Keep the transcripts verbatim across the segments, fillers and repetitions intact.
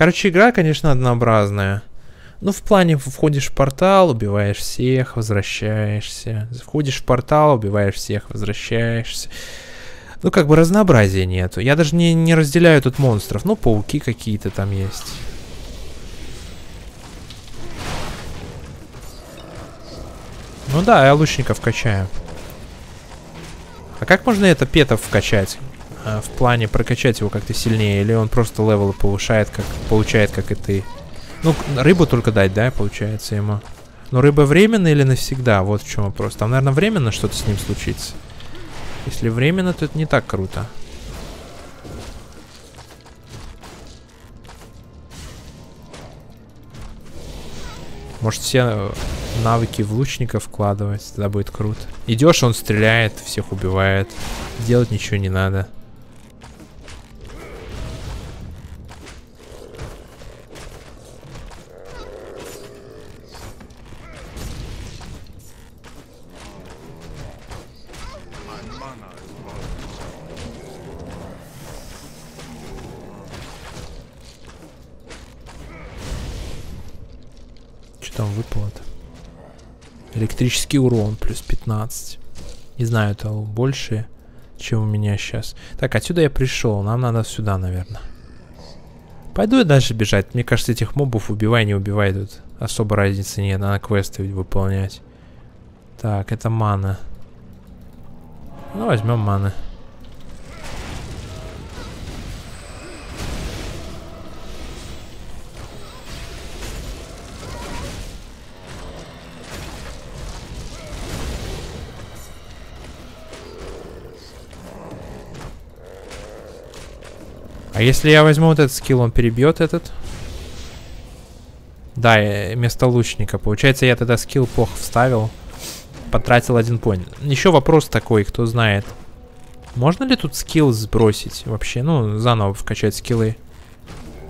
Короче, игра, конечно, однообразная. Ну, в плане, входишь в портал, убиваешь всех, возвращаешься. Входишь в портал, убиваешь всех, возвращаешься. Ну, как бы разнообразия нету. Я даже не, не разделяю тут монстров. Ну, пауки какие-то там есть. Ну да, я лучников качаю. А как можно это петов вкачать? В плане прокачать его как-то сильнее? Или он просто левелы повышает, как, получает, как и ты? Ну, рыбу только дать, да, получается ему. Но рыба временно или навсегда? Вот в чем вопрос. Там, наверное, временно что-то с ним случится. Если временно, то это не так круто. Может, все навыки в лучника вкладывать, тогда будет круто. Идешь, он стреляет, всех убивает. Делать ничего не надо. Электрический урон плюс пятнадцать. Не знаю, это больше, чем у меня сейчас. Так, отсюда я пришел. Нам надо сюда, наверное. Пойду я дальше бежать. Мне кажется, этих мобов убивай, не убивай. Тут особо разницы нет. Надо квесты выполнять. Так, это мана. Ну, возьмем маны. А если я возьму вот этот скилл, он перебьет этот? Да, вместо лучника. Получается, я тогда скилл плохо вставил. Потратил один поинт. Еще вопрос такой, кто знает. Можно ли тут скилл сбросить вообще? Ну, заново вкачать скиллы.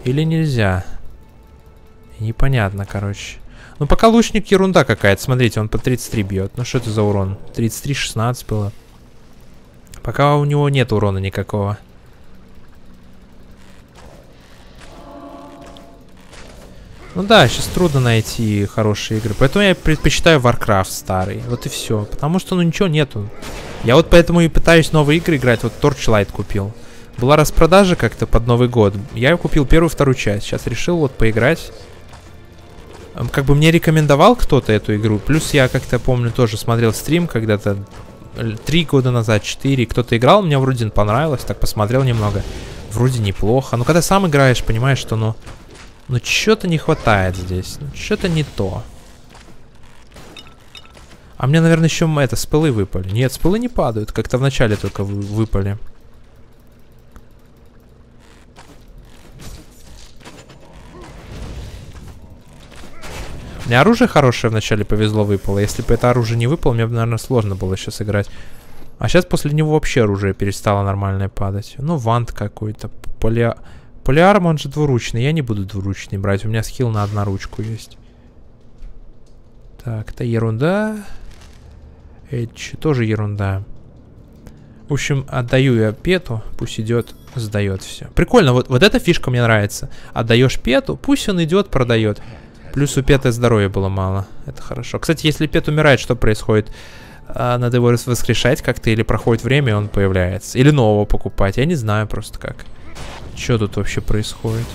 Или нельзя? Непонятно, короче. Ну, пока лучник ерунда какая-то. Смотрите, он по тридцать три бьет. Ну, что это за урон? тридцать три шестнадцать было. Пока у него нет урона никакого. Ну да, сейчас трудно найти хорошие игры. Поэтому я предпочитаю Warcraft старый. Вот и все. Потому что, ну, ничего нету. Я вот поэтому и пытаюсь новые игры играть. Вот Torchlight купил. Была распродажа как-то под Новый год. Я купил первую, вторую часть. Сейчас решил вот поиграть. Как бы мне рекомендовал кто-то эту игру. Плюс я как-то, помню, тоже смотрел стрим когда-то. Три года назад, четыре. Кто-то играл, мне вроде понравилось. Так, посмотрел немного. Вроде неплохо. Но когда сам играешь, понимаешь, что, ну... Ну, что-то не хватает здесь. Ну, что-то не то. А мне, наверное, еще это, спылы выпали. Нет, спылы не падают. Как-то вначале только выпали. Мне оружие хорошее вначале повезло выпало. Если бы это оружие не выпало, мне бы, наверное, сложно было сейчас играть. А сейчас после него вообще оружие перестало нормально падать. Ну, вант какой-то. Поля... Полиарм, он же двуручный. Я не буду двуручный брать. У меня скилл на одноручку есть. Так, это ерунда. Это тоже ерунда. В общем, отдаю я пету. Пусть идет, сдает все. Прикольно, вот, вот эта фишка мне нравится. Отдаешь пету, пусть он идет, продает. Плюс у петы здоровья было мало. Это хорошо. Кстати, если пет умирает, что происходит? Надо его воскрешать как-то. Или проходит время, и он появляется. Или нового покупать. Я не знаю просто как. Что тут вообще происходит?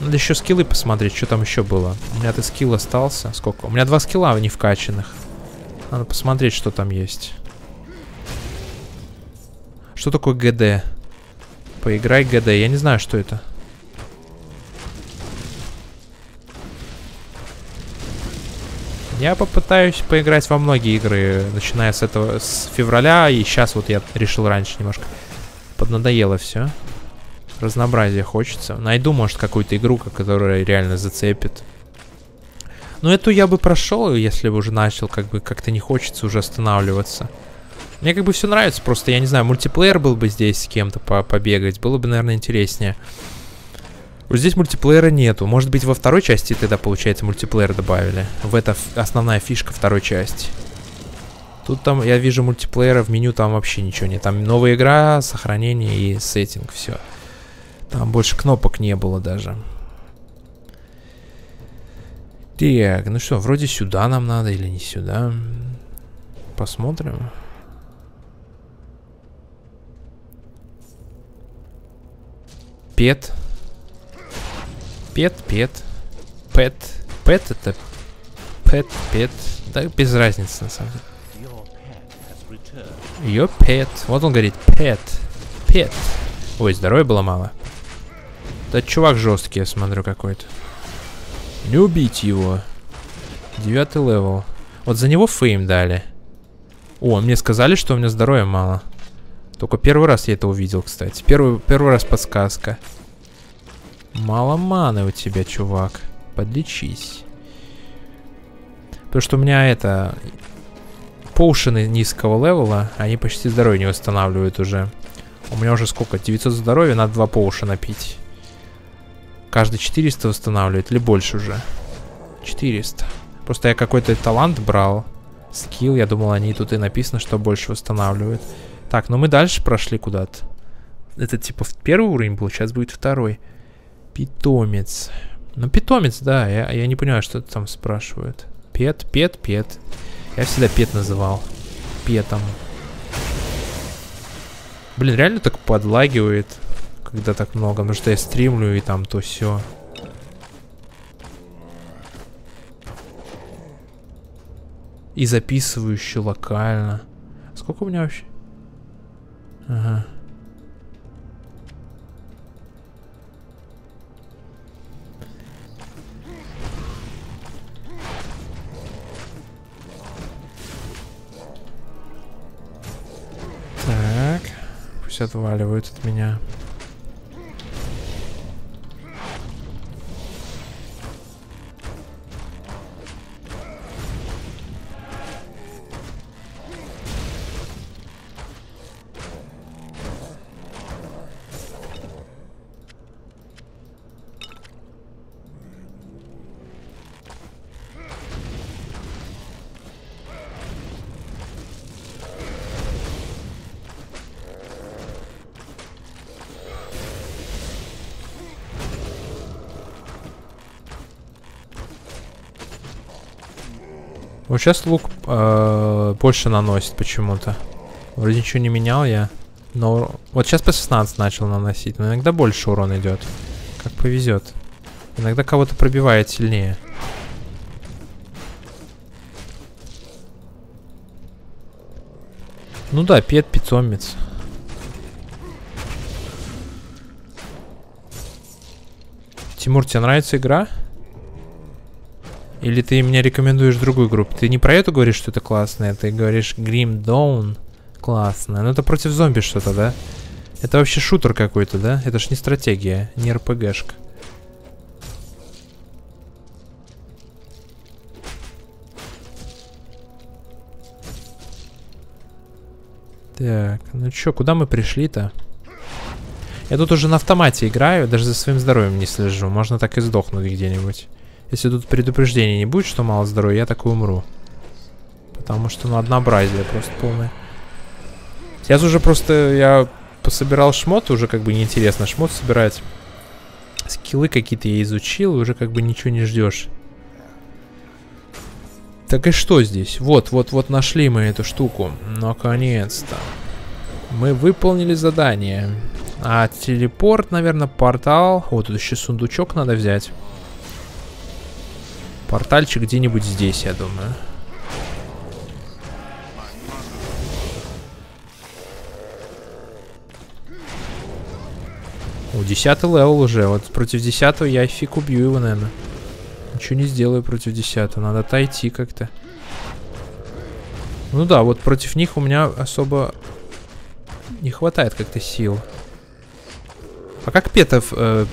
Надо еще скиллы посмотреть, что там еще было. У меня-то скилл остался. Сколько? У меня два скилла не вкачанных. Надо посмотреть, что там есть. Что такое ГД? Поиграй ГД. Я не знаю, что это. Я попытаюсь поиграть во многие игры, начиная с этого, с февраля. И сейчас вот я решил раньше немножко. Поднадоело все. Разнообразие хочется. Найду, может, какую-то игру, которая реально зацепит. Но эту я бы прошел, если бы уже начал, как бы как-то не хочется уже останавливаться. Мне как бы все нравится, просто, я не знаю, мультиплеер был бы здесь с кем-то по побегать, было бы, наверное, интереснее. Вот здесь мультиплеера нету. Может быть, во второй части тогда, получается, мультиплеер добавили. В это основная фишка второй части. Тут там, я вижу, мультиплеера в меню там вообще ничего нет. Там новая игра, сохранение и сеттинг, все. Там больше кнопок не было даже. Так, ну что, вроде сюда нам надо или не сюда. Посмотрим. Пет. Пет, пет. Пет. Пет это... Пет, пет. Да без разницы на самом деле. Your pet. Вот он говорит, pet, pet. Ой, здоровья было мало. Да чувак жесткий, я смотрю, какой-то. Не убить его. Девятый левел. Вот за него фейм дали. О, мне сказали, что у меня здоровья мало. Только первый раз я это увидел, кстати. Первый, первый раз подсказка. Мало маны у тебя, чувак. Подлечись. Потому что у меня это... Поушены низкого левела, они почти здоровье не восстанавливают уже. У меня уже сколько? девятьсот здоровья, надо два поушена пить. Каждый четыреста восстанавливает, или больше уже. четыреста. Просто я какой-то талант брал. Скилл, я думал, они тут и написано, что больше восстанавливают. Так, ну мы дальше прошли куда-то. Это типа первый уровень был, сейчас будет второй. Питомец. Ну питомец, да, я, я не понимаю, что там спрашивают. Пет, пет, пет. Я всегда пет называл. Петом. Блин, реально так подлагивает, когда так много. Потому что я стримлю и там то все. И записываю еще локально. Сколько у меня вообще? Ага. Так, пусть отваливают от меня. Вот сейчас лук э, больше наносит почему-то. Вроде ничего не менял я. Но вот сейчас по шестнадцать начал наносить. Но иногда больше урон идет. Как повезет. Иногда кого-то пробивает сильнее. Ну да, пет, питомец. Тимур, тебе нравится игра? Или ты мне рекомендуешь другую группу? Ты не про эту говоришь, что это классное, ты говоришь Grim Dawn классное. Ну это против зомби что-то, да? Это вообще шутер какой-то, да? Это ж не стратегия, не РПГшка. Так, ну чё, куда мы пришли-то? Я тут уже на автомате играю, даже за своим здоровьем не слежу. Можно так и сдохнуть где-нибудь. Если тут предупреждения не будет, что мало здоровья, я так и умру. Потому что, ну, однообразие просто полное. Сейчас уже просто я пособирал шмоты, уже как бы неинтересно шмот собирать. Скиллы какие-то я изучил, уже как бы ничего не ждешь. Так и что здесь? Вот, вот, вот нашли мы эту штуку. Наконец-то. Мы выполнили задание. А телепорт, наверное, портал. О, тут еще сундучок надо взять. Портальчик где-нибудь здесь, я думаю. О, десятый левел уже. Вот против десятого я фиг убью его, наверное. Ничего не сделаю против десятого. Надо отойти как-то. Ну да, вот против них у меня особо не хватает как-то сил. А как петов... Э,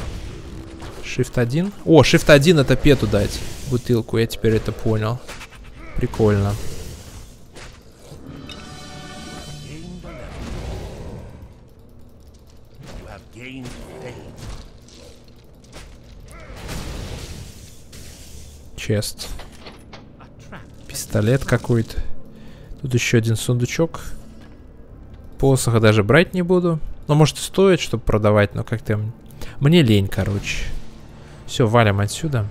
шифт один? О, шифт один это пету дать. Бутылку, я теперь это понял. Прикольно. Чест. Пистолет какой-то. Тут еще один сундучок. Посоха даже брать не буду. Но может и стоит, чтобы продавать, но как-то... Мне лень, короче. Все, валим отсюда.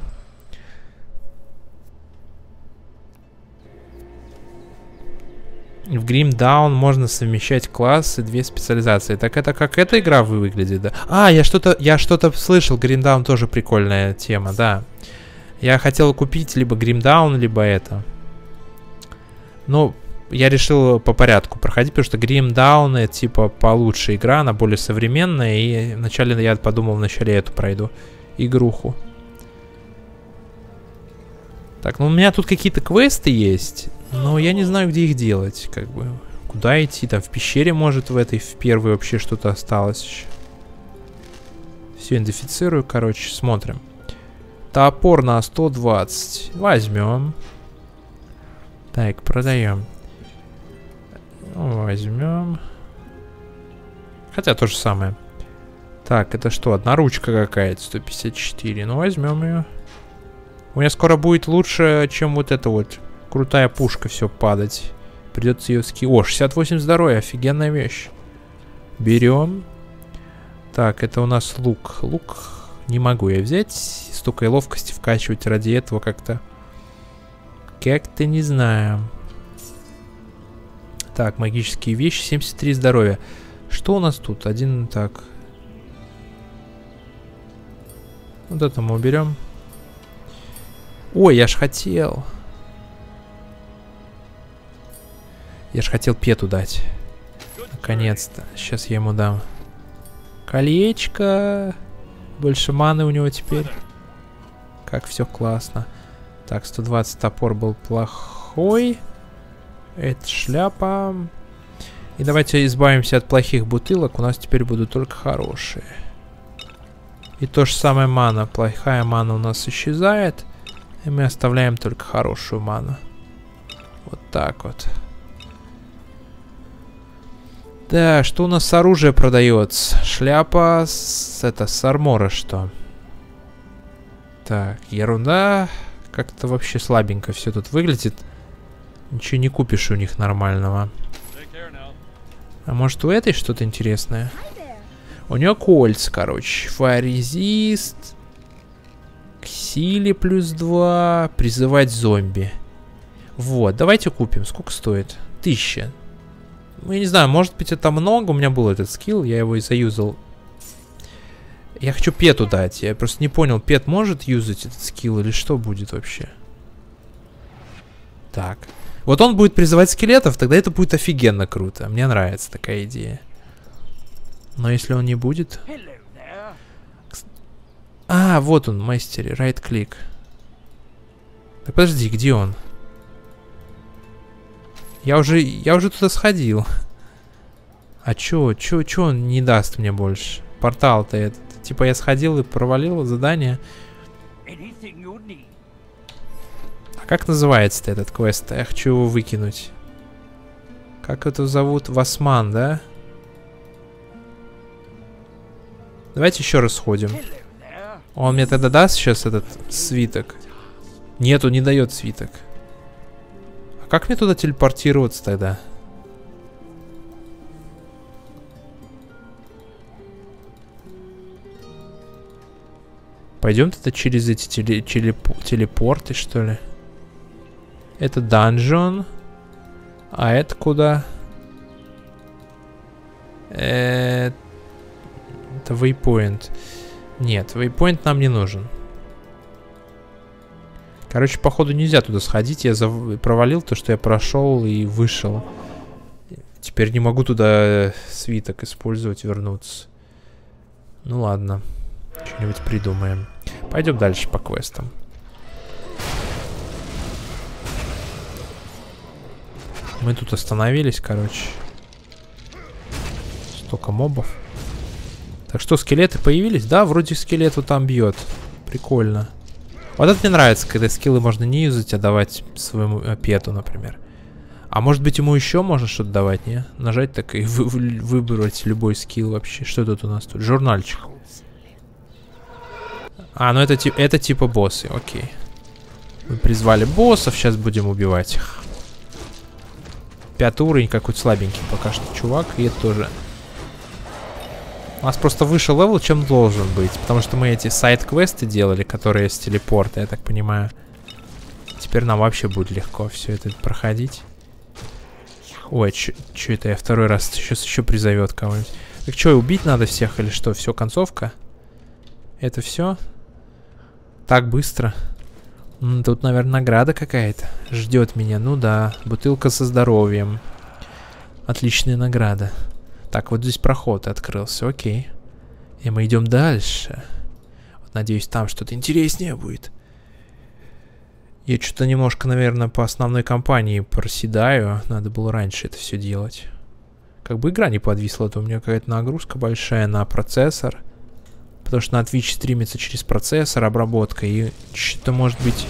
В Grim Dawn можно совмещать классы, две специализации. Так это как эта игра выглядит, да? А, я что-то я что-то слышал. Grim Dawn тоже прикольная тема, да. Я хотел купить либо Grim Dawn, либо это. Ну, я решил по порядку проходить, потому что Grim Dawn это типа получше игра, она более современная. И вначале я подумал, вначале эту пройду игруху. Так, ну у меня тут какие-то квесты есть, но я не знаю, где их делать, как бы. Куда идти? Там в пещере, может, в этой, в первой вообще что-то осталось еще. Все идентифицирую, короче, смотрим. Топор на сто двадцать. Возьмем. Так, продаем. Возьмем. Хотя то же самое. Так, это что? Одна ручка какая-то, сто пятьдесят четыре. Ну, возьмем ее. У меня скоро будет лучше, чем вот эта вот крутая пушка, все падать. Придется ее ски... О, шестьдесят восемь здоровья, офигенная вещь. Берем. Так, это у нас лук. Лук не могу я взять. Столько и ловкости вкачивать ради этого как-то. Как-то не знаю. Так, магические вещи, семьдесят три здоровья. Что у нас тут? Один так. Вот это мы уберем. Ой, я ж хотел. Я ж хотел Пету дать. Наконец-то. Сейчас я ему дам. Колечко. Больше маны у него теперь. Как все классно. Так, сто двадцать топор был плохой. Это шляпа. И давайте избавимся от плохих бутылок. У нас теперь будут только хорошие. И то же самое мана. Плохая мана у нас исчезает. И мы оставляем только хорошую ману. Вот так вот. Да, что у нас с оружием продается? Шляпа с... Это, с армора что? Так, ерунда. Как-то вообще слабенько все тут выглядит. Ничего не купишь у них нормального. А может у этой что-то интересное? У нее кольца, короче. Фарезист... К силе плюс два. Призывать зомби. Вот, давайте купим. Сколько стоит? Тысяча. Ну, я не знаю, может быть это много. У меня был этот скилл, я его и заюзал. Я хочу Пету дать. Я просто не понял, Пет может юзать этот скилл или что будет вообще? Так. Вот он будет призывать скелетов, тогда это будет офигенно круто. Мне нравится такая идея. Но если он не будет... А, вот он, мастер, right-click. Так подожди, где он? Я уже, я уже туда сходил. А чё, чё, чё он не даст мне больше? Портал-то этот. Типа я сходил и провалил задание. А как называется-то этот квест? Я хочу его выкинуть. Как это зовут? Васман, да? Давайте еще раз сходим. Он мне тогда даст сейчас этот свиток? Нет, он не дает свиток. А как мне туда телепортироваться тогда? Пойдем тогда через эти теле телеп телепорты, что ли? Это данжон. А это куда? Э-э- это вейпоинт. Нет, вейпоинт нам не нужен. Короче, походу нельзя туда сходить. Я зав... провалил то, что я прошел и вышел. Теперь не могу туда свиток использовать, вернуться. Ну ладно. Что-нибудь придумаем. Пойдем дальше по квестам. Мы тут остановились, короче. Столько мобов. Так что, скелеты появились? Да, вроде скелет вот там бьет. Прикольно. Вот это мне нравится, когда скиллы можно не юзать, а давать своему Пету, например. А может быть ему еще можно что-то давать, не? Нажать так и вы выбрать любой скилл вообще. Что тут у нас тут? Журнальчик. А, ну это, это типа боссы, окей. Мы призвали боссов, сейчас будем убивать их. Пятый уровень какой-то слабенький пока что чувак, и это тоже... У нас просто выше левел, чем должен быть. Потому что мы эти сайд-квесты делали, которые с телепорта, я так понимаю. Теперь нам вообще будет легко все это проходить. Ой, что это я второй раз? Сейчас еще призовет кого-нибудь. Так что, убить надо всех или что? Все, концовка? Это все? Так быстро. Тут, наверное, награда какая-то ждет меня. Ну да, бутылка со здоровьем. Отличная награда. Так, вот здесь проход открылся, окей. И мы идем дальше. Вот, надеюсь, там что-то интереснее будет. Я что-то немножко, наверное, по основной кампании проседаю. Надо было раньше это все делать. Как бы игра не подвисла, то у меня какая-то нагрузка большая на процессор. Потому что на Twitch стримится через процессор, обработка. И что-то, может быть,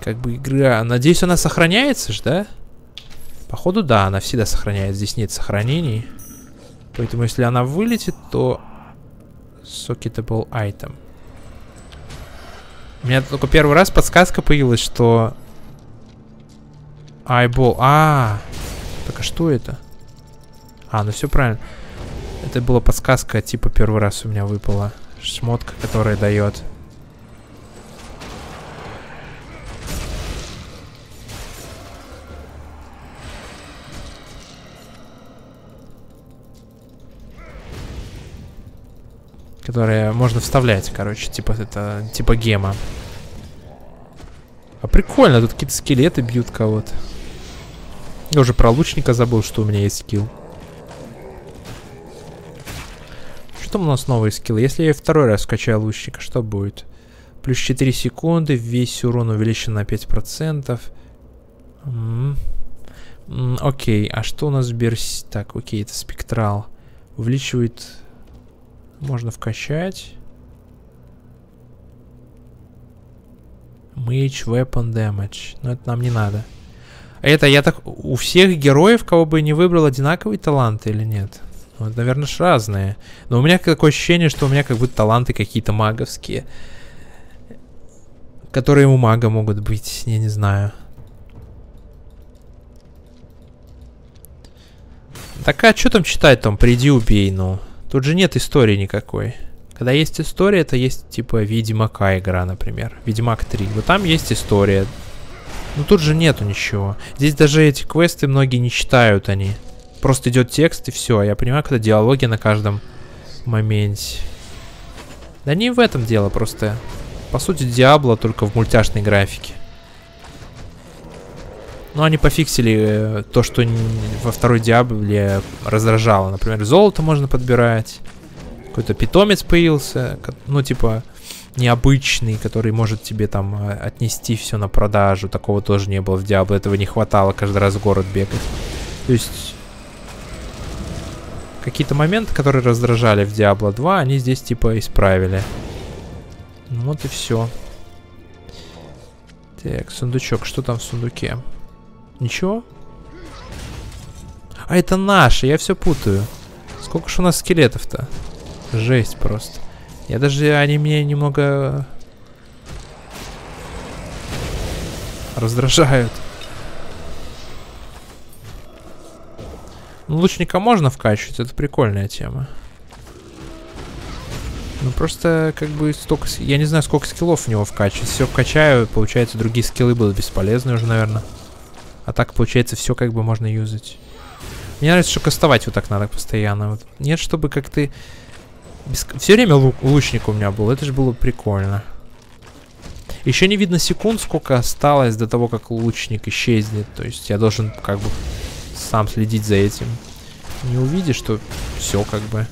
как бы игра... Надеюсь, она сохраняется же, да? Походу, да, она всегда сохраняется. Здесь нет сохранений. Поэтому, если она вылетит, то... Socketable item. У меня только первый раз подсказка появилась, что... Eyeball. А, так а что это? А, ну все правильно. Это была подсказка, типа, первый раз у меня выпала. Шмотка, которая дает. Которая можно вставлять, короче, типа, это, типа гема. А прикольно, тут какие-то скелеты бьют кого-то. Я уже про лучника забыл, что у меня есть скилл. Что у нас новые скиллы? Если я второй раз скачаю лучника, что будет? Плюс четыре секунды, весь урон увеличен на пять процентов. М-м-м. М-м, окей, а что у нас в берс... Так, окей, это спектрал. Увеличивает... Можно вкачать. Mage Weapon Damage. Но это нам не надо. Это я так... У всех героев, кого бы не выбрал, одинаковые таланты или нет? Ну, это, наверное, ж разные. Но у меня такое ощущение, что у меня как будто таланты какие-то маговские. Которые у мага могут быть. Я не знаю. Так, а что там читать там? Приди, убей, ну... Тут же нет истории никакой. Когда есть история, это есть типа Ведьмака игра, например. Ведьмак три. Вот там есть история. Но тут же нету ничего. Здесь даже эти квесты многие не читают они. Просто идет текст и все. Я понимаю, когда диалоги на каждом моменте. Да не в этом дело, просто. По сути, Диабло только в мультяшной графике. Но они пофиксили то, что во второй Диабле раздражало. Например, золото можно подбирать. Какой-то питомец появился. Ну, типа, необычный, который может тебе там отнести все на продажу. Такого тоже не было в Диабле. Этого не хватало каждый раз в город бегать. То есть, какие-то моменты, которые раздражали в Диабло два, они здесь, типа, исправили. Ну, вот и все. Так, сундучок. Что там в сундуке? Ничего? А это наши, я все путаю. Сколько же у нас скелетов-то? Жесть просто. Я даже... Они меня немного... раздражают. Ну, лучника можно вкачивать, это прикольная тема. Ну, просто, как бы, столько... Я не знаю, сколько скиллов у него вкачивать. Все вкачаю, получается, другие скиллы будут бесполезны уже, наверное. А так, получается, все как бы можно юзать. Мне нравится, что кастовать вот так надо постоянно. Вот. Нет, чтобы как ты... Без... Все время лу... лучник у меня был. Это же было прикольно. Еще не видно секунд, сколько осталось до того, как лучник исчезнет. То есть я должен как бы сам следить за этим. Не увидишь, что все как бы...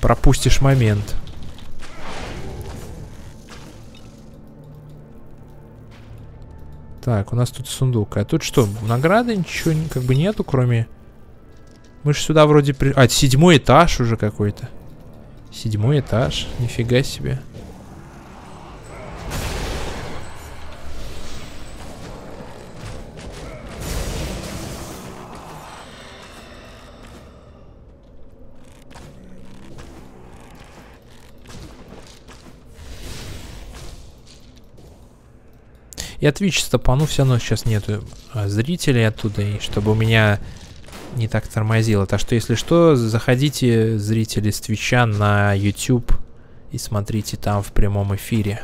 Пропустишь момент. Так, у нас тут сундук. А тут что? Награды ничего как бы нету, кроме... Мы же сюда вроде... При... А, седьмой этаж уже какой-то. Седьмой этаж. Нифига себе. Я Twitch стопану, все равно сейчас нету зрителей оттуда. И чтобы у меня не так тормозило. Так что, если что, заходите, зрители с Твича, на YouTube и смотрите там в прямом эфире.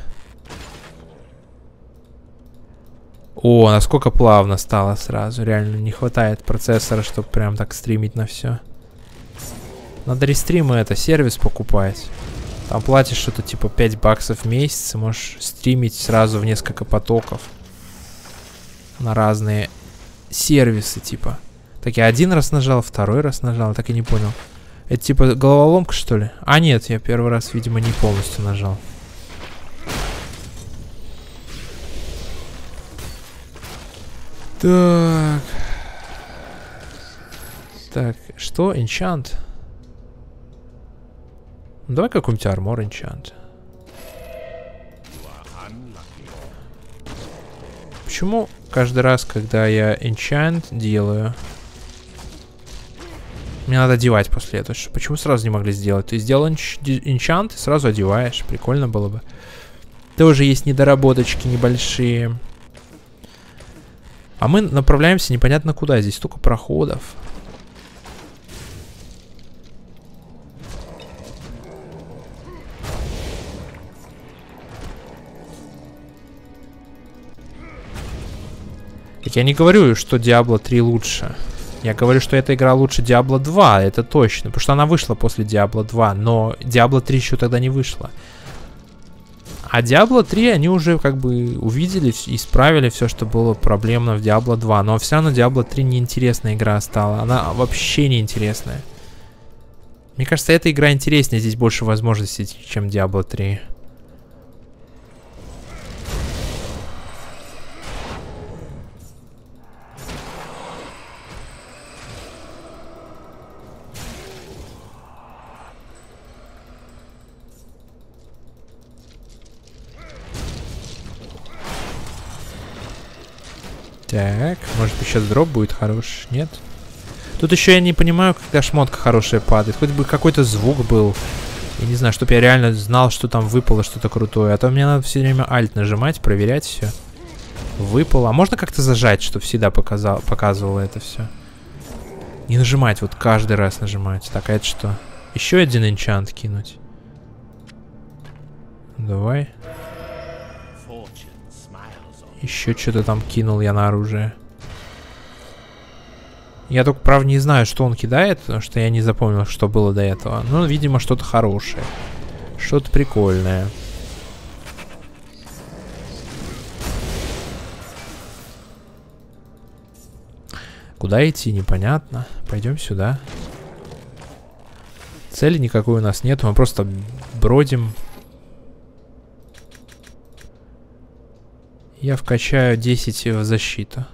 О, насколько плавно стало сразу. Реально не хватает процессора, чтобы прям так стримить на все. Надо рестримы, это сервис покупать. Там платишь что-то типа пять баксов в месяц, и можешь стримить сразу в несколько потоков. На разные сервисы типа. Так я один раз нажал, второй раз нажал, так и не понял. Это типа головоломка, что ли? А нет, я первый раз, видимо, не полностью нажал. Так. Так, что? Энчант? Ну, давай какой-нибудь армор энчант. Почему каждый раз, когда я энчант делаю, мне надо одевать после этого? Почему сразу не могли сделать? Ты сделал энчант и сразу одеваешь. Прикольно было бы. Тоже есть недоработочки небольшие. А мы направляемся непонятно куда. Здесь столько проходов. Так я не говорю, что Диабло три лучше. Я говорю, что эта игра лучше Диабло два, это точно. Потому что она вышла после Диабло два, но Диабло три еще тогда не вышла. А Диабло три они уже как бы увидели, исправили все, что было проблемно в Диабло два. Но все равно Диабло три неинтересная игра стала. Она вообще неинтересная. Мне кажется, эта игра интереснее. Здесь больше возможностей, чем Диабло три. Так, может быть сейчас дроп будет хорош, нет? Тут еще я не понимаю, когда шмотка хорошая падает. Хоть бы какой-то звук был. Я не знаю, чтобы я реально знал, что там выпало что-то крутое. А то мне надо все время альт нажимать, проверять все. Выпало. А можно как-то зажать, чтобы всегда показал, показывало это все? Не нажимать, вот каждый раз нажимать. Так, а это что? Еще один энчант кинуть. Давай. Еще что-то там кинул я на оружие. Я только, правда, не знаю, что он кидает, потому что я не запомнил, что было до этого. Но, видимо, что-то хорошее. Что-то прикольное. Куда идти, непонятно. Пойдем сюда. Цели никакой у нас нет, мы просто бродим. Я вкачаю десять в защиту.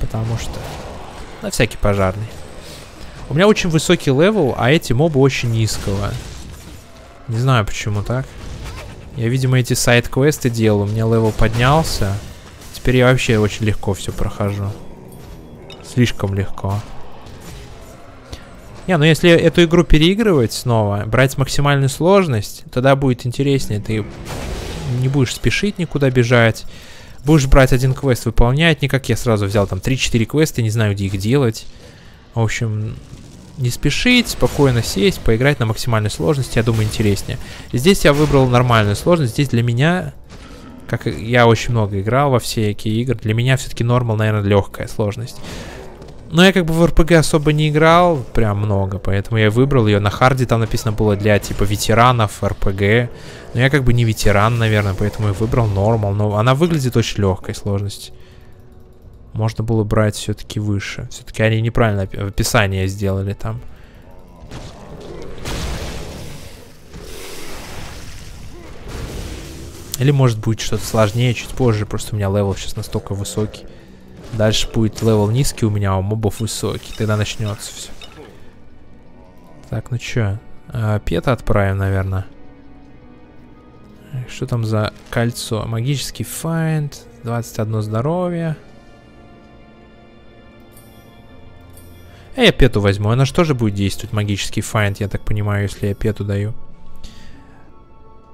Потому что... На всякий пожарный. У меня очень высокий левел, а эти мобы очень низкого. Не знаю, почему так. Я, видимо, эти сайд-квесты делал. У меня левел поднялся. Теперь я вообще очень легко все прохожу. Слишком легко. Не, ну если эту игру переигрывать снова, брать максимальную сложность, тогда будет интереснее. Ты... Не будешь спешить никуда бежать. Будешь брать один квест, выполнять. Не как я сразу взял там три-четыре квеста, не знаю, где их делать. В общем, не спешить, спокойно сесть, поиграть на максимальной сложности. Я думаю, интереснее. Здесь я выбрал нормальную сложность. Здесь для меня, как я очень много играл во всякие игры, для меня все-таки нормал, наверное, легкая сложность. Но я как бы в эр пэ гэ особо не играл, прям много, поэтому я выбрал ее. На харде там написано было для, типа, ветеранов эр пэ гэ. Но я как бы не ветеран, наверное, поэтому и выбрал нормал. Но она выглядит очень легкой, сложность. Можно было брать все-таки выше. Все-таки они неправильно описание сделали там. Или может быть что-то сложнее чуть позже, просто у меня левел сейчас настолько высокий. Дальше будет левел низкий у меня, а у мобов высокий. Тогда начнется все. Так, ну чё? А, Пета отправим, наверное. Что там за кольцо? Магический файнд. двадцать одно здоровье. А я Пету возьму. Она же тоже будет действовать, магический файнд, я так понимаю, если я Пету даю.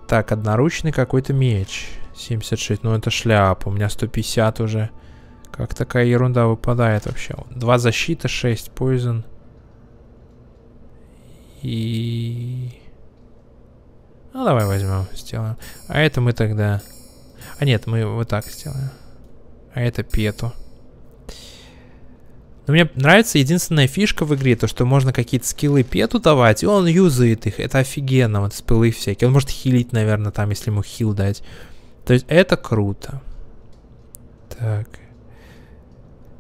Так, одноручный какой-то меч. семьдесят шесть. Ну это шляпа. У меня сто пятьдесят уже. Как такая ерунда выпадает вообще? Два защита, шесть poison. И... Ну, давай возьмем, сделаем. А это мы тогда... А нет, мы вот так сделаем. А это пету. Но мне нравится единственная фишка в игре, то что можно какие-то скиллы пету давать, и он юзает их. Это офигенно, вот спылы всякие. Он может хилить, наверное, там, если ему хил дать. То есть это круто. Так.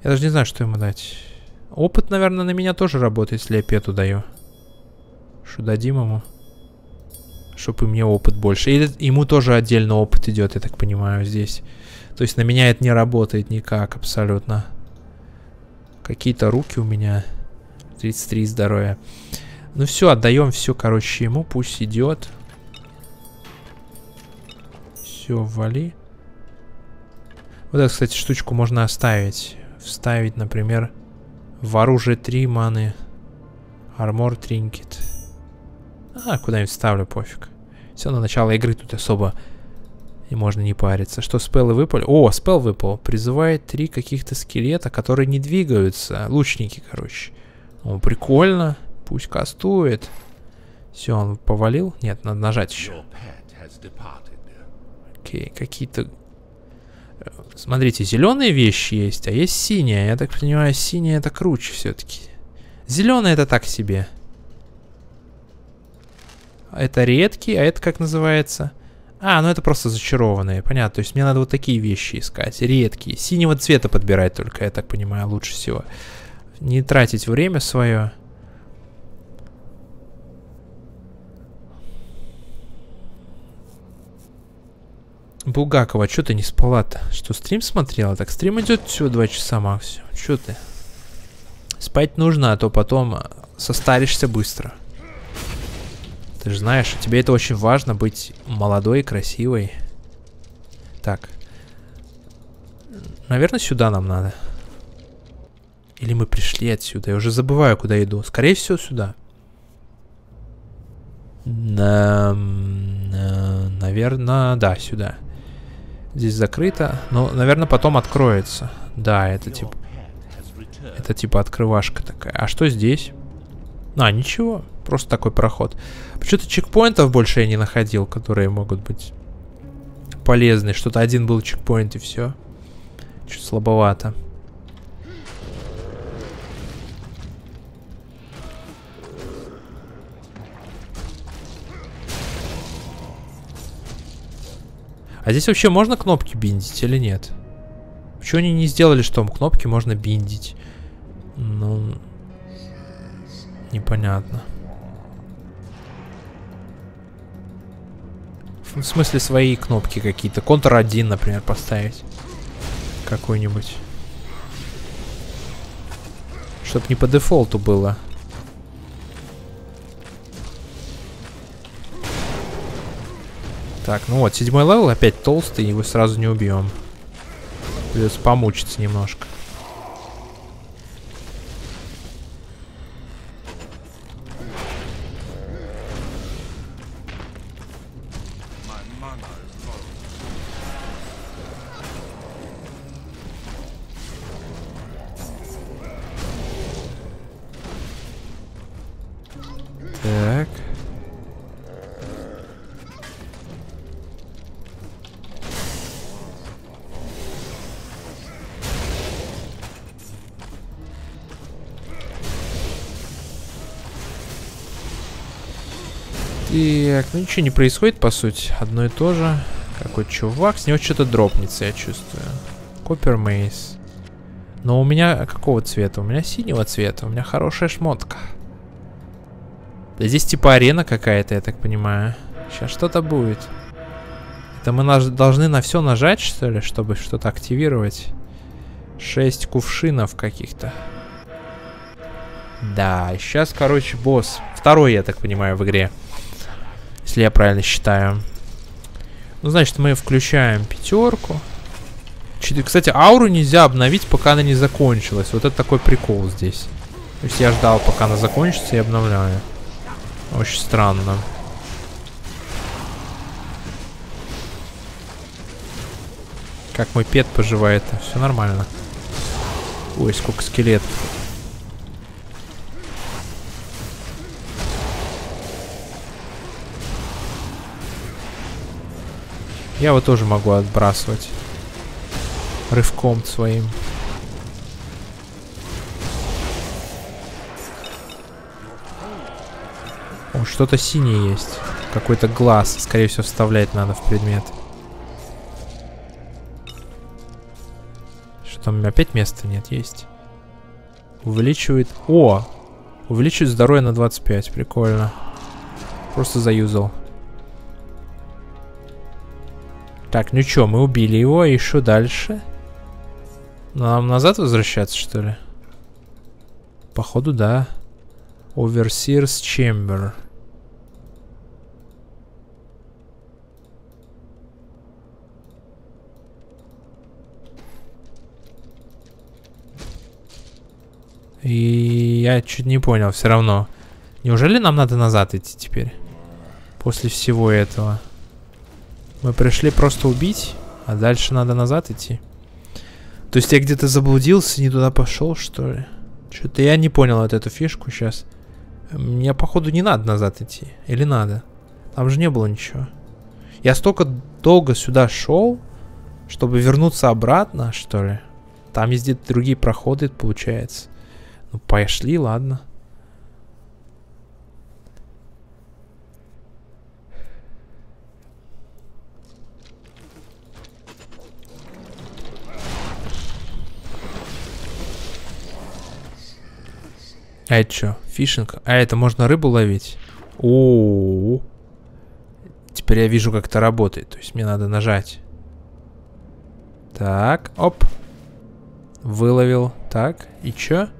Я даже не знаю, что ему дать. Опыт, наверное, на меня тоже работает, если я пету даю. Что дадим ему? Чтобы мне опыт больше. Или ему тоже отдельно опыт идет, я так понимаю, здесь. То есть на меня это не работает никак абсолютно. Какие-то руки у меня. тридцать три здоровья. Ну все, отдаем все, короче, ему. Пусть идет. Все, вали. Вот эту, кстати, штучку можно оставить. Вставить, например, в оружие три маны. Армор тринкет. А, куда-нибудь ставлю, пофиг. Все, на начало игры тут особо и можно не париться. Что, спеллы выпали? О, спелл выпал. Призывает три каких-то скелета, которые не двигаются. Лучники, короче. О, прикольно. Пусть кастует. Все, он повалил. Нет, надо нажать еще. Окей, какие-то... Смотрите, зеленые вещи есть, а есть синяя. Я так понимаю, синяя это круче все-таки. Зеленая это так себе. Это редкий, а это как называется? А, ну это просто зачарованные, понятно. То есть мне надо вот такие вещи искать, редкие. Синего цвета подбирать только, я так понимаю, лучше всего. Не тратить время свое. Булгакова, что ты не спала-то? Что, стрим смотрела? Так, стрим идет всего два часа максимум. Что ты? Спать нужно, а то потом состаришься быстро. Ты же знаешь, тебе это очень важно, быть молодой и красивой. Так. Наверное, сюда нам надо. Или мы пришли отсюда? Я уже забываю, куда иду. Скорее всего, сюда. На... На... Наверное, да, сюда. Здесь закрыто. Но, наверное, потом откроется. Да, это типа... Это типа открывашка такая. А что здесь? А, ничего. Просто такой проход. Почему-то чекпоинтов больше я не находил, которые могут быть полезны. Что-то один был чекпоинт, и все. Чуть слабовато. А здесь вообще можно кнопки биндить или нет? Почему они не сделали, что кнопки можно биндить? Ну... Непонятно. В смысле свои кнопки какие-то. контр один, например, поставить. Какой-нибудь. Чтоб не по дефолту было. Так, ну вот, седьмой левел опять толстый, его сразу не убьем. Придется помучиться немножко. Так, ну ничего не происходит, по сути. Одно и то же. Какой чувак. С него что-то дропнется, я чувствую. Копер мейс. Но у меня какого цвета? У меня синего цвета. У меня хорошая шмотка. Да здесь типа арена какая-то, я так понимаю. Сейчас что-то будет. Это мы наж- должны на все нажать, что ли, чтобы что-то активировать? Шесть кувшинов каких-то. Да, сейчас, короче, босс. Второй, я так понимаю, в игре. Если я правильно считаю. Ну, значит, мы включаем пятерку. Четы... Кстати, ауру нельзя обновить, пока она не закончилась. Вот это такой прикол здесь. То есть я ждал, пока она закончится, и обновляю. Очень странно. Как мой пет поживает? Все нормально. Ой, сколько скелетов. Я его тоже могу отбрасывать рывком своим. О, что-то синее есть. Какой-то глаз. Скорее всего, вставлять надо в предмет. Что там? Опять места нет? Есть. Увеличивает... О! Увеличивает здоровье на двадцать пять. Прикольно. Просто заюзал. Так, ну чё, мы убили его, и что дальше? Нам назад возвращаться, что ли? Походу, да. Overseer's Chamber. И я чуть не понял, все равно. Неужели нам надо назад идти теперь? После всего этого. Мы пришли просто убить, а дальше надо назад идти. То есть я где-то заблудился, не туда пошел, что ли? Что-то я не понял вот эту фишку сейчас. Мне, походу, не надо назад идти. Или надо? Там же не было ничего. Я столько долго сюда шел, чтобы вернуться обратно, что ли? Там есть где-то другие проходы, получается. Ну, пошли, ладно. А это что? Фишинг? А это можно рыбу ловить? О-о-о. Теперь я вижу, как это работает. То есть мне надо нажать. Так, оп. Выловил. Так, и чё?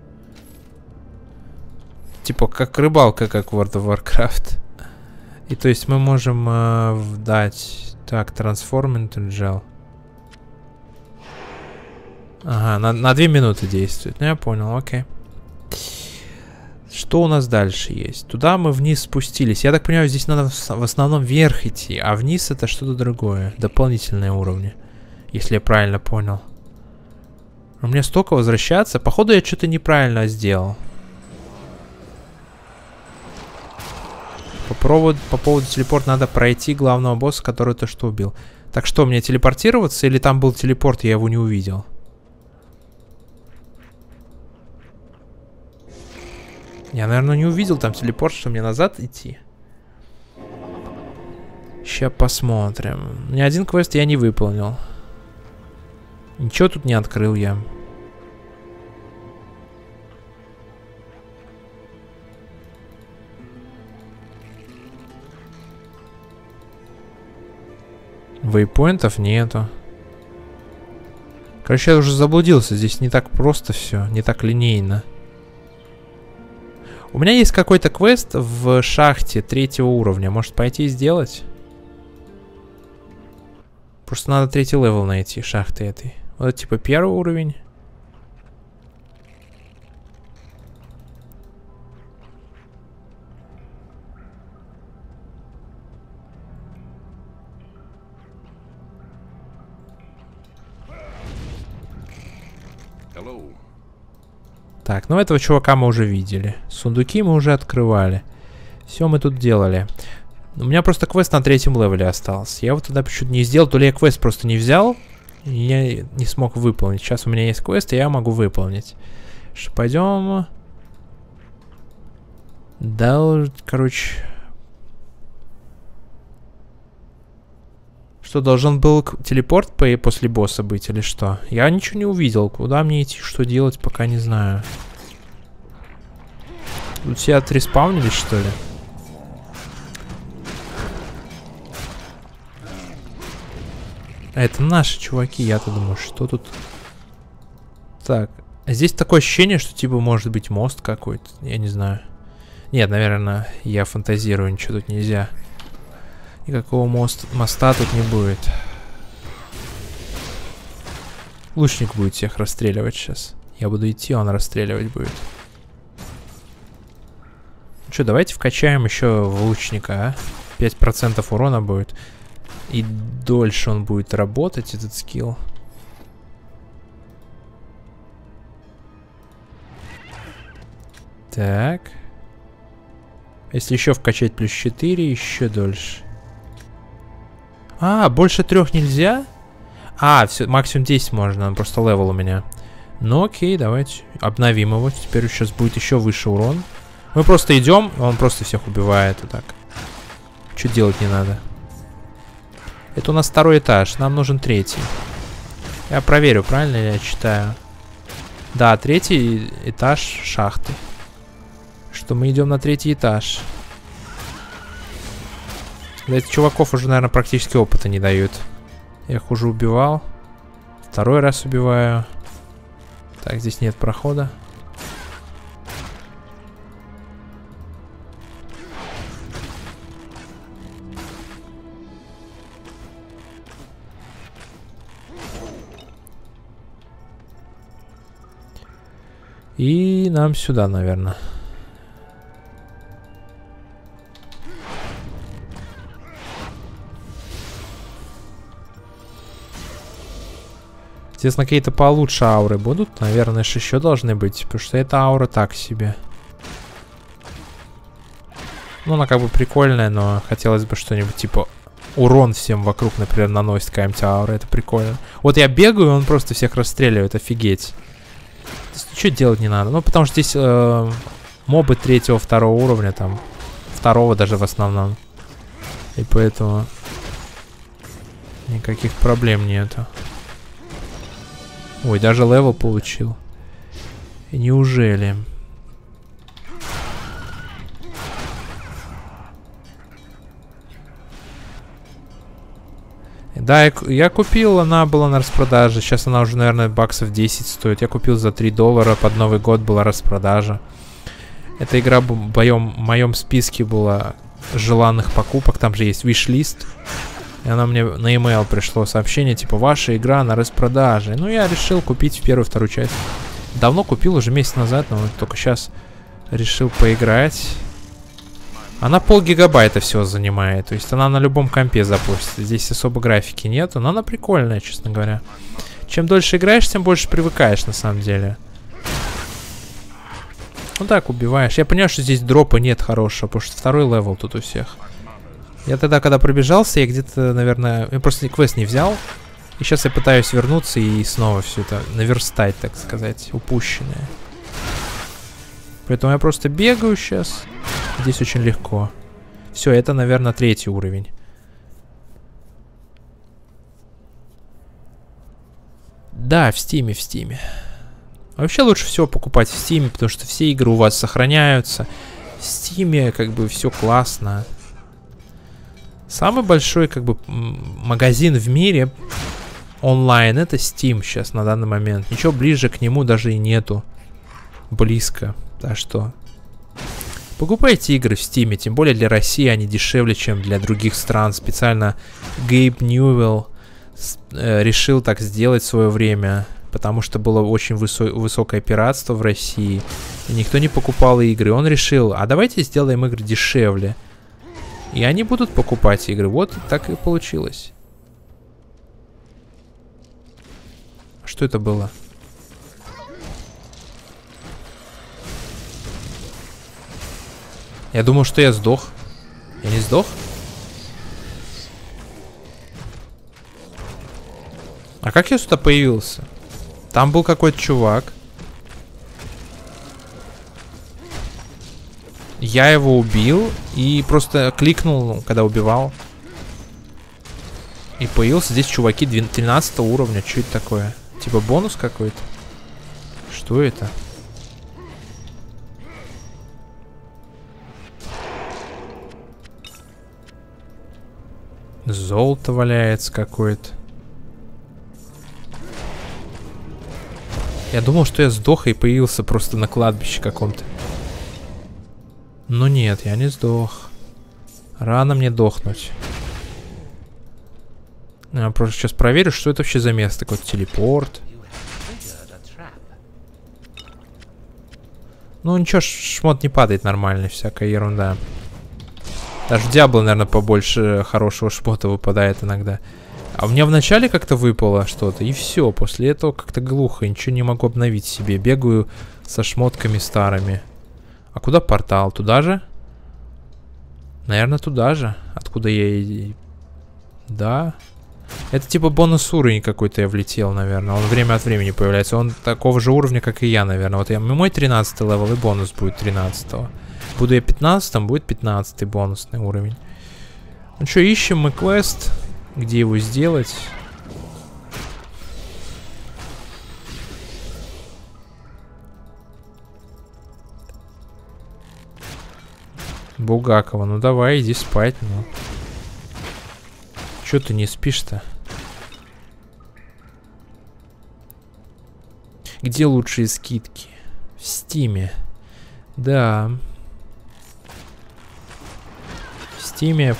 Типа как рыбалка, как World of Warcraft. И то есть мы можем э, вдать... Так, Transform into Gel. Ага, на, на две минуты действует. Ну, я понял, окей. Что у нас дальше есть? Туда мы вниз спустились. Я так понимаю, здесь надо в основном вверх идти, а вниз это что-то другое. Дополнительные уровни. Если я правильно понял. Но мне столько возвращаться. Походу, я что-то неправильно сделал. По поводу, по поводу телепорта надо пройти главного босса, который то что убил. Так что, мне телепортироваться? Или там был телепорт, я его не увидел? Я, наверное, не увидел там телепорт, что мне назад идти. Сейчас посмотрим. Ни один квест я не выполнил. Ничего тут не открыл я. Вейпоинтов нету. Короче, я уже заблудился. Здесь не так просто все, не так линейно. У меня есть какой-то квест в шахте третьего уровня. Может, пойти и сделать? Просто надо третий левел найти шахты этой. Вот это типа первый уровень. Так, ну этого чувака мы уже видели. Сундуки мы уже открывали. Все мы тут делали. У меня просто квест на третьем левеле остался. Я вот тогда почему-то не сделал. То ли я квест просто не взял. И я не смог выполнить. Сейчас у меня есть квест, и я могу выполнить. Что, пойдем... Да, короче... Что, должен был телепорт после босса быть или что? Я ничего не увидел. Куда мне идти, что делать, пока не знаю. Тут все отреспавнились, что ли? Это наши чуваки, я-то думаю, что тут... Так, здесь такое ощущение, что типа может быть мост какой-то. Я не знаю. Нет, наверное, я фантазирую, ничего тут нельзя. Никакого мост, моста тут не будет. Лучник будет всех расстреливать сейчас. Я буду идти, он расстреливать будет. Ну что, давайте вкачаем еще в лучника, а? пять процентов урона будет. И дольше он будет работать, этот скилл. Так. Если еще вкачать плюс четыре, еще дольше. А, больше трех нельзя? А, все, максимум десять можно, он просто левел у меня. Ну окей, давайте обновим его. Теперь сейчас будет еще выше урон. Мы просто идем, он просто всех убивает вот так. Чуть делать не надо. Это у нас второй этаж, нам нужен третий. Я проверю, правильно ли я читаю. Да, третий этаж шахты. Что мы идем на третий этаж. Да, этих чуваков уже, наверное, практически опыта не дают. Я их уже убивал. Второй раз убиваю. Так, здесь нет прохода. И нам сюда, наверное. Естественно, какие-то получше ауры будут. Наверное, еще должны быть. Потому что эта аура так себе. Ну, она как бы прикольная, но хотелось бы что-нибудь типа урон всем вокруг, например, наносит какая-нибудь аура. Это прикольно. Вот я бегаю, он просто всех расстреливает. Офигеть. Здесь ничего делать не надо. Ну, потому что здесь э, мобы третьего, второго уровня, там, второго даже в основном. И поэтому никаких проблем нету. Ой, даже левел получил. Неужели? Да, я, я купил, она была на распродаже. Сейчас она уже, наверное, баксов десять стоит. Я купил за три доллара, под Новый год была распродажа. Эта игра в моем, в моем списке была желанных покупок. Там же есть виш-лист. И она мне на e-mail пришло сообщение, типа, ваша игра на распродаже. Ну, я решил купить в первую, вторую часть. Давно купил, уже месяц назад, но вот только сейчас решил поиграть. Она полгигабайта всего занимает, то есть она на любом компе запустится. Здесь особо графики нету, но она прикольная, честно говоря. Чем дольше играешь, тем больше привыкаешь, на самом деле. Ну так, убиваешь. Я понимаю, что здесь дропа нет хорошего, потому что второй левел тут у всех. Я тогда, когда пробежался, я где-то, наверное... Я просто квест не взял. И сейчас я пытаюсь вернуться и снова все это наверстать, так сказать, упущенное. Поэтому я просто бегаю сейчас. Здесь очень легко. Все, это, наверное, третий уровень. Да, в Стиме, в Стиме. Вообще лучше всего покупать в Стиме, потому что все игры у вас сохраняются. В Стиме как бы все классно. Самый большой, как бы, магазин в мире онлайн — это Steam сейчас на данный момент. Ничего ближе к нему даже и нету. Близко. Так что покупайте игры в Steam, тем более для России они дешевле, чем для других стран. Специально Гейб Ньюэлл решил так сделать в свое время, потому что было очень высо- высокое пиратство в России. И никто не покупал игры. Он решил, а давайте сделаем игры дешевле. И они будут покупать игры. Вот так и получилось. Что это было? Я думал, что я сдох. Я не сдох? А как я сюда появился? Там был какой-то чувак. Я его убил и просто кликнул, когда убивал. И появился здесь чуваки тринадцатого уровня. Что это такое? Типа бонус какой-то? Что это? Золото валяется какое-то. Я думал, что я сдох и появился просто на кладбище каком-то. Ну нет, я не сдох. Рано мне дохнуть. Я просто сейчас проверю, что это вообще за место. Какой-то телепорт. Ну ничего, шмот не падает нормально, всякая ерунда. Даже в Диабло, наверное, побольше хорошего шмота выпадает иногда. А у меня вначале как-то выпало что-то, и все. После этого как-то глухо, ничего не могу обновить себе. Бегаю со шмотками старыми. А куда портал? Туда же? Наверное, туда же. Откуда я и... Да. Это типа бонус уровень какой-то я влетел, наверное. Он время от времени появляется. Он такого же уровня, как и я, наверное. Вот я... мой тринадцатый левел и бонус будет тринадцатого. Буду я пятнадцатым, будет пятнадцатый бонусный уровень. Ну что, ищем мы квест. Где его сделать? Булгакова, ну давай, иди спать, ну. Чё ты не спишь-то? Где лучшие скидки? В Стиме. Да. В Стиме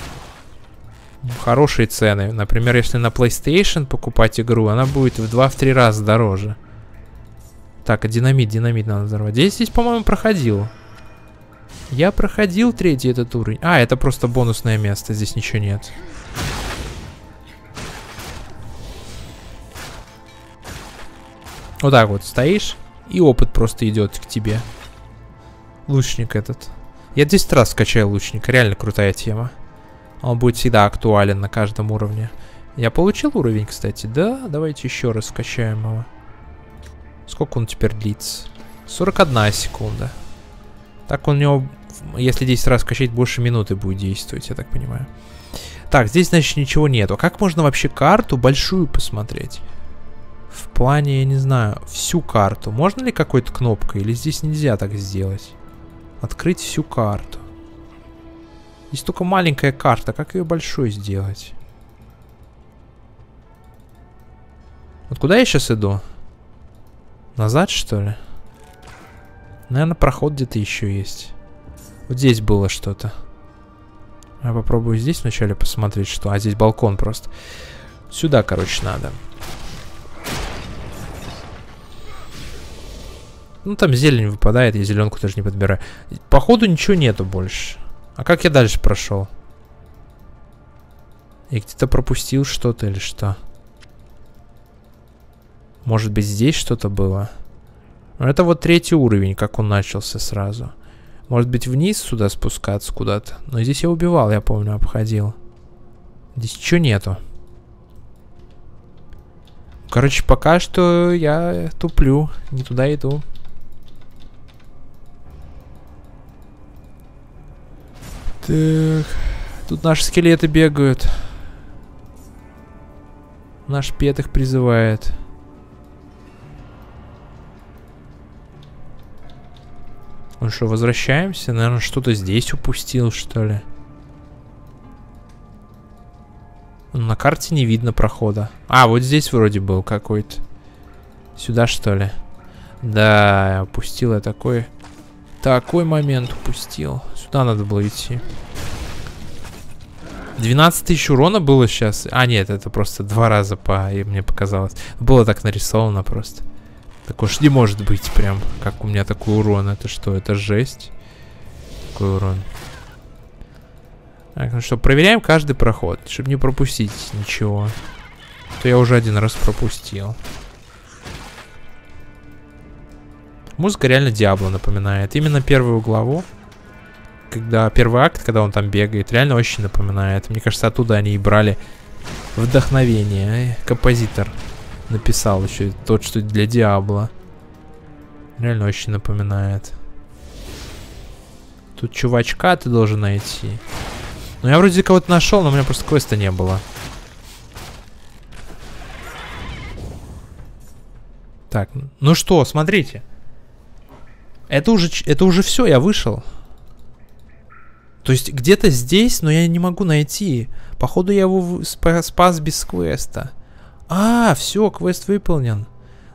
хорошие цены. Например, если на PlayStation покупать игру, она будет в два-три раза дороже. Так, а динамит, динамит надо взорвать. Здесь, здесь, по-моему, проходил. Я проходил третий этот уровень. А, это просто бонусное место, здесь ничего нет. Вот так вот стоишь, и опыт просто идет к тебе. Лучник этот. Я десять раз скачаю лучника, реально крутая тема. Он будет всегда актуален на каждом уровне. Я получил уровень, кстати, да? Давайте еще раз скачаем его. Сколько он теперь длится? сорок одна секунда. Так он у него, если десять раз качать, больше минуты будет действовать, я так понимаю. Так, здесь, значит, ничего нету. Как можно вообще карту большую посмотреть? В плане, я не знаю, всю карту. Можно ли какой-то кнопкой? Или здесь нельзя так сделать? Открыть всю карту. Здесь только маленькая карта. Как ее большой сделать? Вот куда я сейчас иду? Назад, что ли? Наверное, проход где-то еще есть. Вот здесь было что-то. Я попробую здесь вначале посмотреть, что... А, здесь балкон просто. Сюда, короче, надо. Ну, там зелень выпадает, я зеленку даже не подбираю. Походу, ничего нету больше. А как я дальше прошел? Я где-то пропустил что-то или что? Может быть, здесь что-то было? Это вот третий уровень, как он начался сразу. Может быть, вниз сюда спускаться куда-то. Но здесь я убивал, я помню, обходил. Здесь ничего нету. Короче, пока что я туплю. Не туда иду. Так. Тут наши скелеты бегают. Наш пет их призывает. Ну что, возвращаемся? Наверное, что-то здесь упустил, что ли? На карте не видно прохода. А, вот здесь вроде был какой-то. Сюда, что ли? Да, упустил я такой... Такой момент упустил. Сюда надо было идти. двенадцать тысяч урона было сейчас. А, нет, это просто два раза по... И мне показалось. Было так нарисовано просто. Так уж не может быть прям, как у меня такой урон. Это что? Это жесть. Такой урон. Так, ну что, проверяем каждый проход, чтобы не пропустить ничего. То я уже один раз пропустил. Музыка реально Диабло напоминает. Именно первую главу, когда первый акт, когда он там бегает, реально очень напоминает. Мне кажется, оттуда они и брали вдохновение. Композитор написал еще тот, что для Диабло. Реально очень напоминает. Тут чувачка ты должен найти. Ну, я вроде кого-то нашел, но у меня просто квеста не было. Так, ну что, смотрите. Это уже, это уже все, я вышел. То есть где-то здесь, но я не могу найти. Походу, я его спас без квеста. А, все, квест выполнен.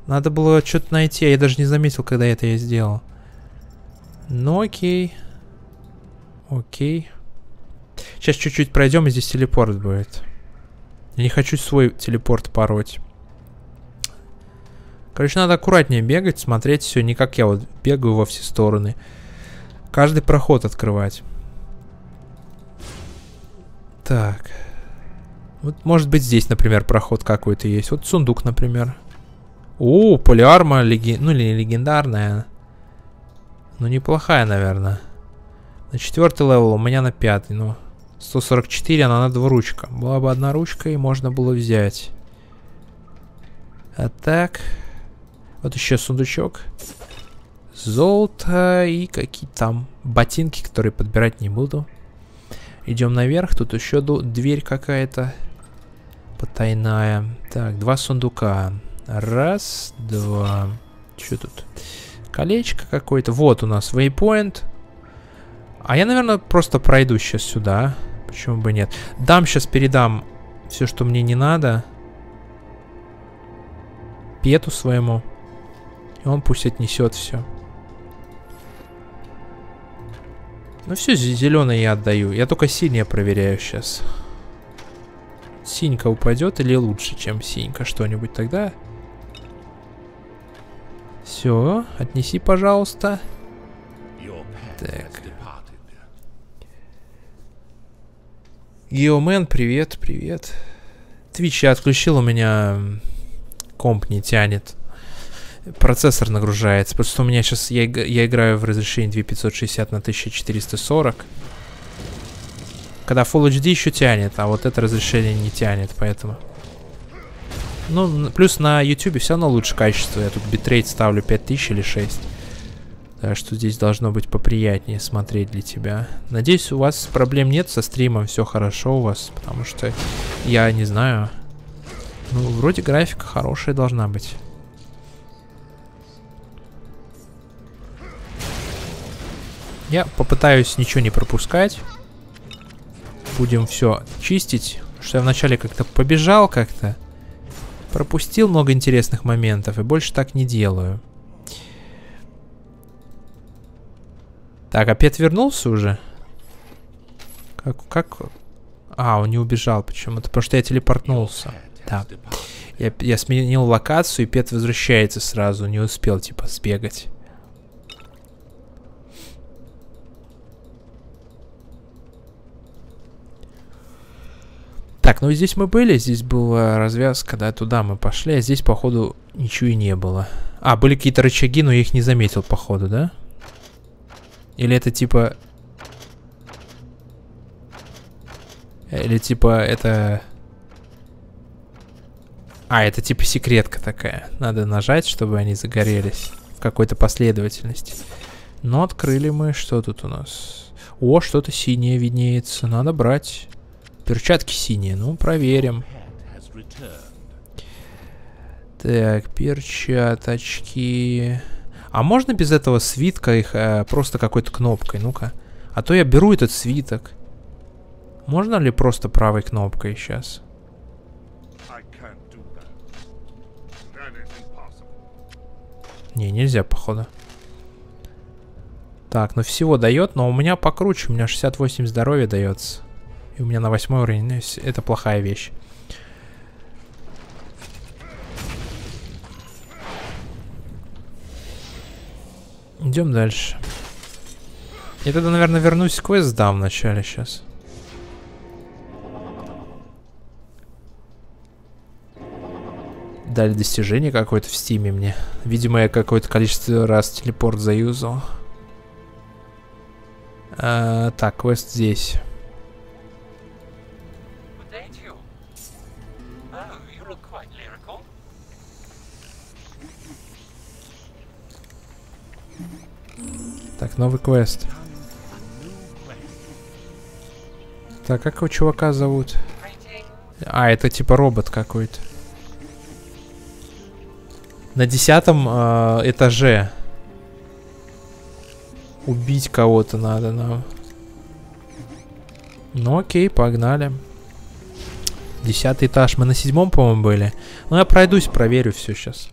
Надо было что-то найти, а я даже не заметил, когда это я сделал. Ну, окей. Окей. Сейчас чуть-чуть пройдем, и здесь телепорт будет. Я не хочу свой телепорт пороть. Короче, надо аккуратнее бегать, смотреть все, не как я вот бегаю во все стороны. Каждый проход открывать. Так... Вот, может быть, здесь, например, проход какой-то есть. Вот сундук, например. О, полиарма, леги... ну, или легендарная. Ну, неплохая, наверное. На четвертый левел, у меня на пятый. Ну, сто сорок четыре, она на двуручка. Была бы одна ручка, и можно было взять. А так... Вот еще сундучок. Золото и какие там ботинки, которые подбирать не буду. Идем наверх. Тут еще дверь какая-то потайная. Так, два сундука. Раз, два. Что тут? Колечко какое-то. Вот у нас вейпоинт. А я, наверное, просто пройду сейчас сюда. Почему бы нет? Дам сейчас, передам все, что мне не надо. Пету своему. И он пусть отнесет все. Ну все, зеленое я отдаю. Я только синее проверяю сейчас. Синька упадет или лучше, чем синька что-нибудь тогда? Все, отнеси, пожалуйста. Так. Геомен, привет, привет. Твич я отключил, у меня комп не тянет. Процессор нагружается. Просто у меня сейчас... Я, я играю в разрешении две тысячи пятьсот шестьдесят на тысяча четыреста сорок. Когда фулл эйч ди еще тянет, а вот это разрешение не тянет, поэтому... Ну, плюс на ютубе все равно лучше качество. Я тут битрейт ставлю пять тысяч или шесть. Так что здесь должно быть поприятнее смотреть для тебя. Надеюсь, у вас проблем нет со стримом, все хорошо у вас, потому что я не знаю... Ну, вроде графика хорошая должна быть. Я попытаюсь ничего не пропускать. Будем все чистить. Потому что я вначале как-то побежал как-то. Пропустил много интересных моментов. И больше так не делаю. Так, опять вернулся уже? Как? Как? А, он не убежал почему-то. Потому что я телепортнулся. Да. Я, я сменил локацию, и Пет возвращается сразу. Не успел, типа, сбегать. Так, ну здесь мы были, здесь была развязка, да, туда мы пошли, а здесь, походу, ничего и не было. А, были какие-то рычаги, но я их не заметил, походу, да? Или это типа... Или типа это... А, это типа секретка такая. Надо нажать, чтобы они загорелись в какой-то последовательности. Но открыли мы, что тут у нас? О, что-то синее виднеется, надо брать. Перчатки синие, ну проверим. Так, перчаточки. А можно без этого свитка их э, просто какой-то кнопкой? Ну-ка. А то я беру этот свиток. Можно ли просто правой кнопкой сейчас? Не, нельзя, походу. Так, ну всего дает, но у меня покруче. У меня шестьдесят восемь здоровья дается. И у меня на восьмой уровень. Это плохая вещь. Идем дальше. Я тогда, наверное, вернусь, квест дам вначале сейчас. Дали достижение какое-то в стиме мне. Видимо, я какое-то количество раз телепорт заюзал. А, так, квест здесь. Так, новый квест. Так, как его чувака зовут? А, это типа робот какой-то. На десятом э, этаже. Убить кого-то надо нам. Ну окей, погнали. Десятый этаж. Мы на седьмом, по-моему, были. Ну я пройдусь, проверю все сейчас.